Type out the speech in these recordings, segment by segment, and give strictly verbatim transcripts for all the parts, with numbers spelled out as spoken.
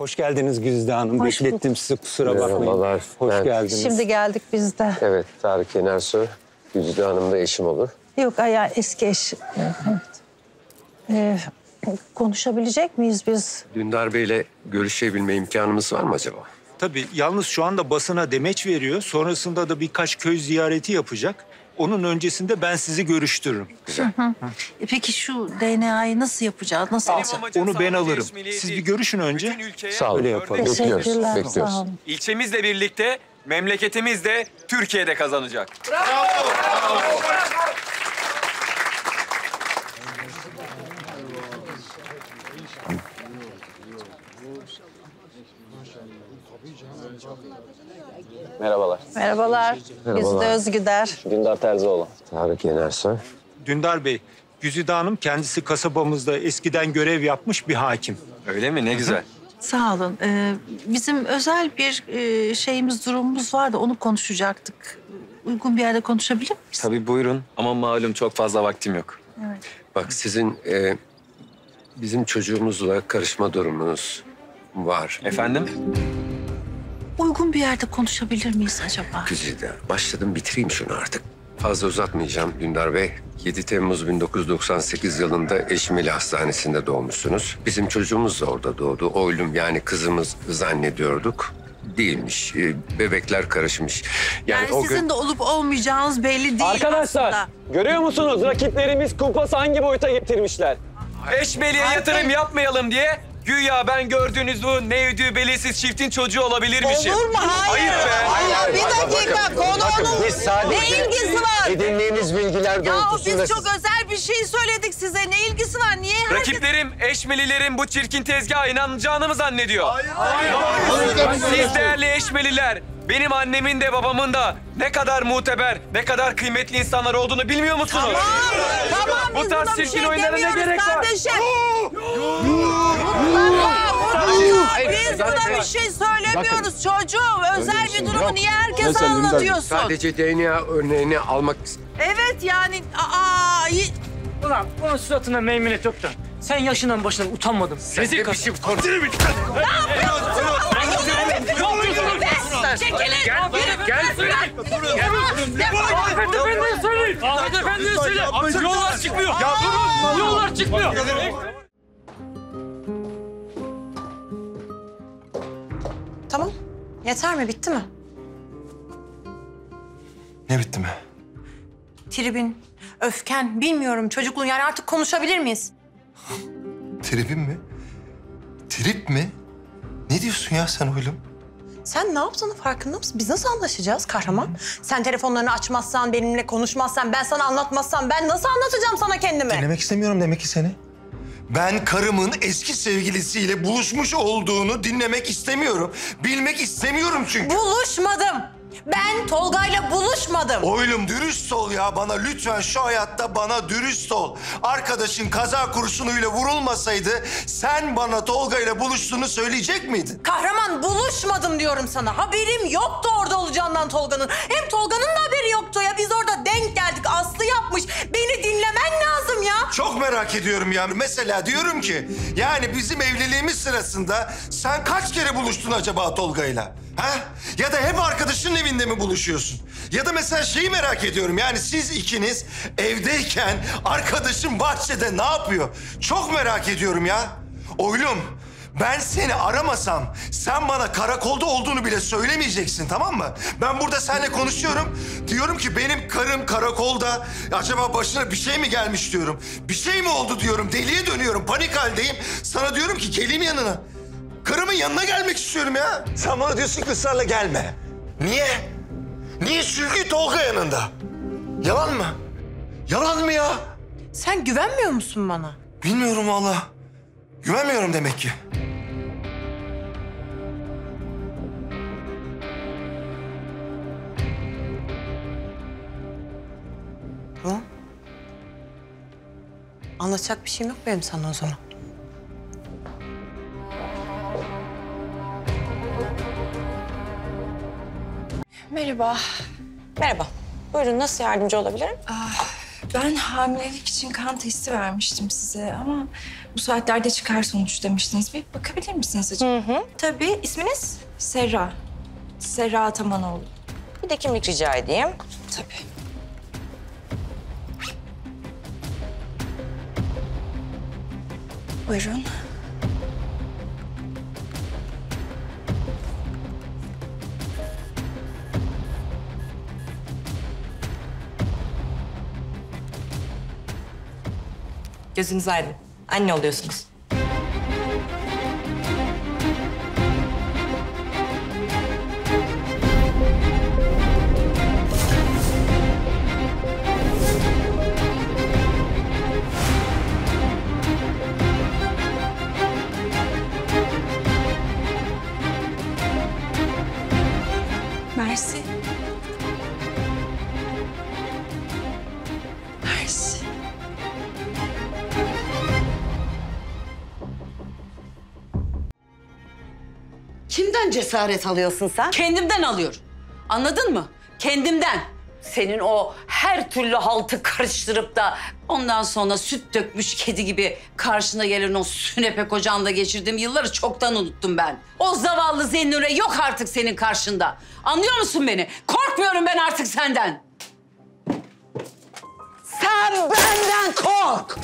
Hoş geldiniz Güzide Hanım. Hoş Beklettim sizi, kusura bakmayın. Merhabalar. Hoş ben... geldiniz. Şimdi geldik biz de. Evet, Tarık Enerso. Güzide Hanım da eşim olur. Yok, ayağı eski eşim. Evet. Ee, konuşabilecek miyiz biz? Dündar Bey'le görüşebilme imkanımız var mı acaba? Tabii. Yalnız şu anda basına demeç veriyor. Sonrasında da birkaç köy ziyareti yapacak. Onun öncesinde ben sizi görüştürürüm. Güzel. Hı hı. E peki şu D N A'yı nasıl yapacağız? Nasıl alacağız? Onu ben alırım. Siz bir görüşün önce. Sağ olun. Yapalım. Bekliyoruz. Bekliyoruz. Bekliyoruz. Sağ olun. İlçemizle birlikte memleketimiz de Türkiye'de kazanacak. Bravo! Bravo! Bravo! Merhabalar. Merhabalar. Güzide Özgüder. Dündar Terzioğlu. Tarık Yenersoy. Dündar Bey, Güzide Hanım kendisi kasabamızda eskiden görev yapmış bir hakim. Öyle mi? Ne güzel. Sağ olun. Ee, bizim özel bir şeyimiz, durumumuz vardı. Onu konuşacaktık. Uygun bir yerde konuşabilir miyiz? Tabii buyurun. Ama malum çok fazla vaktim yok. Evet. Bak sizin e, bizim çocuğumuzla karışma durumunuz var. Efendim? Uygun bir yerde konuşabilir miyiz acaba? Güzide, başladım, bitireyim şunu artık. Fazla uzatmayacağım Dündar Bey. yedi Temmuz bin dokuz yüz doksan sekiz yılında Eşmeli Hastanesi'nde doğmuşsunuz. Bizim çocuğumuz da orada doğdu. Oylum, yani kızımız zannediyorduk. Değilmiş. Bebekler karışmış. Yani, yani o sizin de olup olmayacağınız belli değil. Arkadaşlar, aslında görüyor musunuz? Rakiplerimiz kumpası hangi boyuta getirmişler? Eşmeli'ye yatırım yapmayalım diye... Güya ben gördüğünüz bu neydi belirsiz çiftin çocuğu olabilirmişim. Olur mu? Hayır. Hayır be. Hayır, hayır, bir dakika. Konunun ne ilgisi var? Edindiğimiz bilgiler doğrultusunda... Ya biz çok özel bir şey söyledik size. Ne ilgisi var? Niye herkes... Rakiplerim, Eşmelilerin bu çirkin tezgaha inanacağını mı zannediyor? Hayır. Hayır. Hayır. Hayır. Siz değerli Eşmeliler, benim annemin de babamın da ne kadar muteber, ne kadar kıymetli insanlar olduğunu bilmiyor musunuz? Tamam. Tamam. Bu tarz çirkin oyunlara ne gerek var? Biz buna bir şey söylemiyoruz çocuğum. Özel bir durumu niye herkese anlatıyorsun? Sadece D N A örneğini almak... Evet yani... Ulan onun suratına meymenet yok da sen yaşından başından utanmadın. Rezil kadın. Ne yapıyorsun? Çekilin! Gel, gel, gel, söyle! Gel, efendiye söyleyin! Ahmet efendiye söyleyin! Yollar çıkmıyor! Yollar çıkmıyor! Tamam. Yeter mi? Bitti mi? Ne bitti mi? Tribin, öfken, bilmiyorum çocukluğun. Yani artık konuşabilir miyiz? Tribin mi? Trip mi? Ne diyorsun ya sen oğlum? Sen ne yaptığının farkında mısın? Biz nasıl anlaşacağız Kahraman? Sen telefonlarını açmazsan, benimle konuşmazsan, ben sana anlatmazsam... ben nasıl anlatacağım sana kendimi? Dinlemek istemiyorum demek ki seni. Ben karımın eski sevgilisiyle buluşmuş olduğunu dinlemek istemiyorum. Bilmek istemiyorum çünkü. Buluşmadım. Ben Tolga'yla buluşmadım. Oylum dürüst ol ya bana. Lütfen şu hayatta bana dürüst ol. Arkadaşın kaza kurşunuyla vurulmasaydı... sen bana Tolga'yla buluştuğunu söyleyecek miydin? Kahraman buluşmadım diyorum sana. Haberim yoktu orada olacağından Tolga'nın. Hem Tolga'nın da haberi yoktu ya. Biz orada denk geldik. Aslı yapmış. Beni dinlemen lazım ya. Çok merak ediyorum ya. Mesela diyorum ki... yani bizim evliliğimiz sırasında... sen kaç kere buluştun acaba Tolga'yla? Ha? Ya da hep arkadaşın evinde mi buluşuyorsun? Ya da mesela şeyi merak ediyorum. Yani siz ikiniz evdeyken arkadaşın bahçede ne yapıyor? Çok merak ediyorum ya. Oğlum, ben seni aramasam sen bana karakolda olduğunu bile söylemeyeceksin, tamam mı? Ben burada seninle konuşuyorum. Diyorum ki benim karım karakolda. Acaba başına bir şey mi gelmiş diyorum. Bir şey mi oldu diyorum. Deliye dönüyorum. Panik haldeyim. Sana diyorum ki gelin yanına. Karımın yanına gelmek istiyorum ya. Sen bana diyorsun ki ısrarla gelme. Niye? Niye? Çünkü Tolga yanında. Yalan mı? Yalan mı ya? Sen güvenmiyor musun bana? Bilmiyorum valla. Güvenmiyorum demek ki. Hı? Anlatacak bir şeyim yok benim sana o zaman. Merhaba. Merhaba. Buyurun, nasıl yardımcı olabilirim? Ah, Ben hamilelik için kan testi vermiştim size ama bu saatlerde çıkar sonuç demiştiniz. Bir bakabilir misiniz acaba? Hı hı. Tabii. İsminiz? Serra. Serra Tamanoğlu. Bir de kimlik rica edeyim. Tabii. Buyurun. Gözünüz aydın. Anne oluyorsunuz. Mersi. Mersi. Kimden cesaret alıyorsun sen? Kendimden alıyorum. Anladın mı? Kendimden. Senin o her türlü haltı karıştırıp da ondan sonra süt dökmüş kedi gibi karşına gelen o sünepe kocanla geçirdiğim yılları çoktan unuttum ben. O zavallı Zennure yok artık senin karşında. Anlıyor musun beni? Korkmuyorum ben artık senden. Sen benden kork.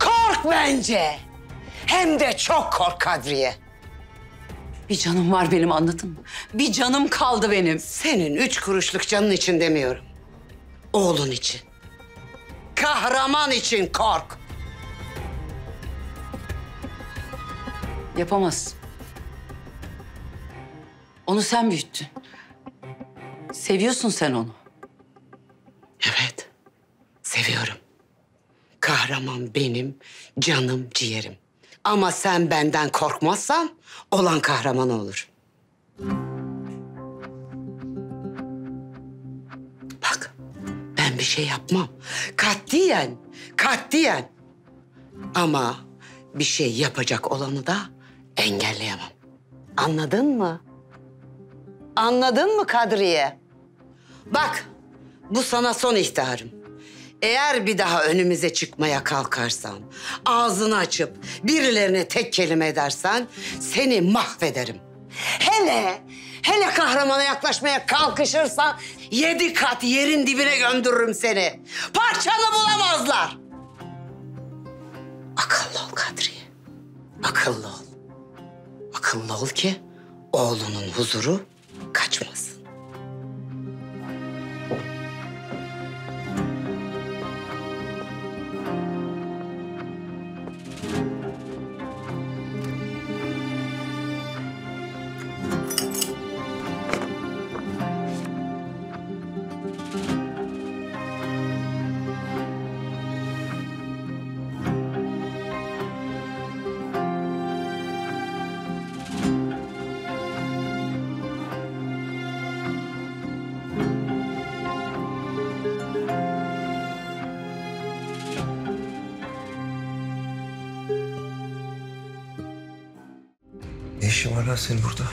Kork bence. Hem de çok kork Kadriye. Bir canım var benim, anladın mı? Bir canım kaldı benim. Senin üç kuruşluk canın için demiyorum. Oğlun için. Kahraman için kork. Yapamazsın. Onu sen büyüttün. Seviyorsun sen onu. Evet. Seviyorum. Kahraman benim, canım, ciğerim. Ama sen benden korkmazsan olan kahraman olur. Bak, ben bir şey yapmam. Katiyen, katiyen. Ama bir şey yapacak olanı da engelleyemem. Anladın mı? Anladın mı Kadriye? Bak, bu sana son ihtarım. Eğer bir daha önümüze çıkmaya kalkarsan, ağzını açıp birilerine tek kelime edersen seni mahvederim. Hele, hele kahramana yaklaşmaya kalkışırsan yedi kat yerin dibine gömdürürüm seni. Parçanı bulamazlar. Akıllı ol Kadriye, akıllı ol. Akıllı ol ki oğlunun huzuru kaçmasın. Ne işin var lan senin burada?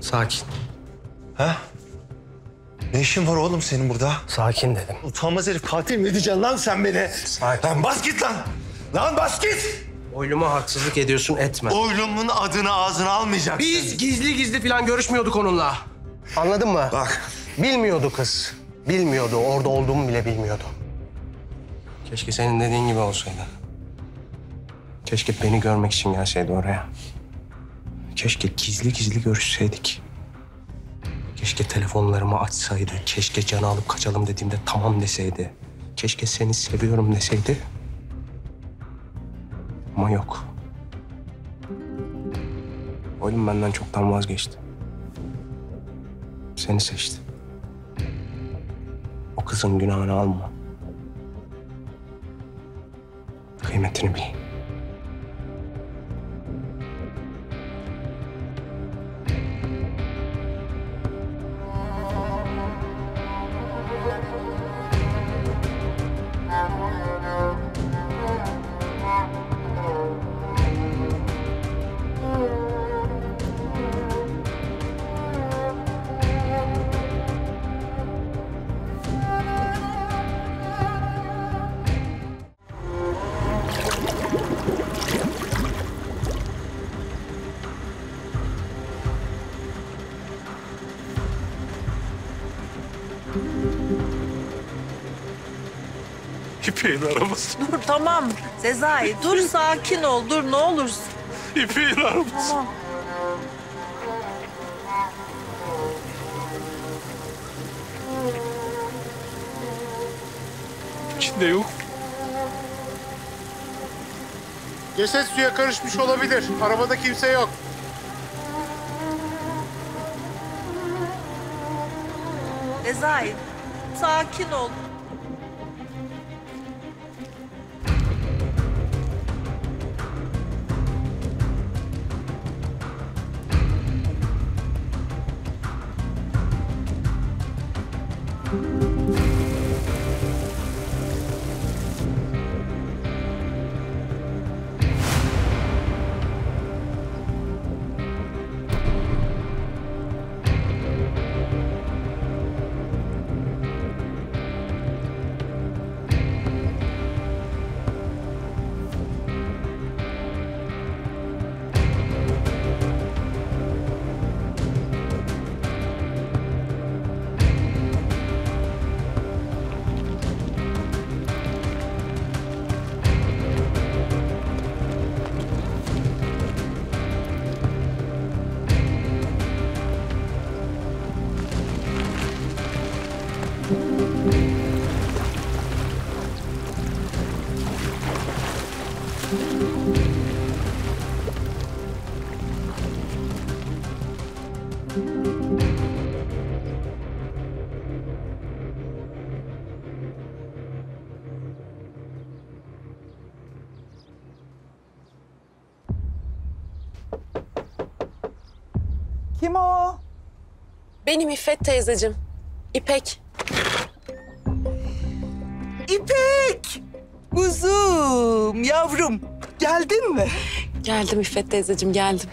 Sakin. Ha? Ne işin var oğlum senin burada? Sakin dedim. Utanmaz herif, katil mi edeceksin lan sen beni? Sakin. Lan bas git lan! Lan bas git! Oyluma haksızlık ediyorsun, etme. Oylumun adını ağzına almayacaksın. Biz gizli gizli falan görüşmüyorduk onunla. Anladın mı? Bak. Bilmiyordu kız. Bilmiyordu, orada olduğumu bile bilmiyordu. Keşke senin dediğin gibi olsaydı. Keşke beni görmek için gelseydi oraya. Keşke gizli gizli görüşseydik. Keşke telefonlarımı açsaydı. Keşke canı alıp kaçalım dediğimde tamam deseydi. Keşke seni seviyorum deseydi. Ama yok. Oylum benden çoktan vazgeçti. Seni seçti. O kızın günahını alma. Kıymetini bil. İpek'in arabası. Dur tamam Sezai, dur sakin ol, dur ne olursun. İpek'in arabası. Tamam. İçinde yok. Ceset suya karışmış olabilir. Arabada kimse yok. Sezai, sakin ol. Kim o? Benim İffet teyzeciğim. İpek. İpek! Kuzum, yavrum. Geldin mi? Geldim İffet teyzeciğim, geldim.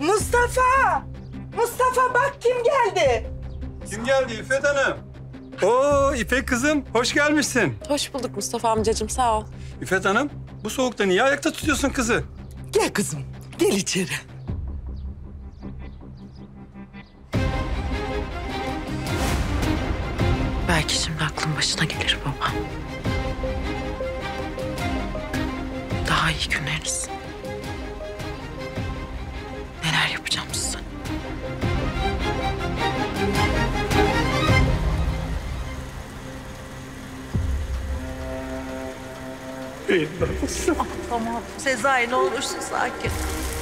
Mustafa! Mustafa bak kim geldi? Kim geldi İffet Hanım? Oo İpek kızım, hoş gelmişsin. Hoş bulduk Mustafa amcacığım, sağ ol. İffet Hanım, bu soğukta niye ayakta tutuyorsun kızı? Gel kızım, gel içeri. Belki şimdi aklın başına gelir baba. Daha iyi günleriniz. Neler yapacağım size? Tamam. Sezai ne olursun sakin.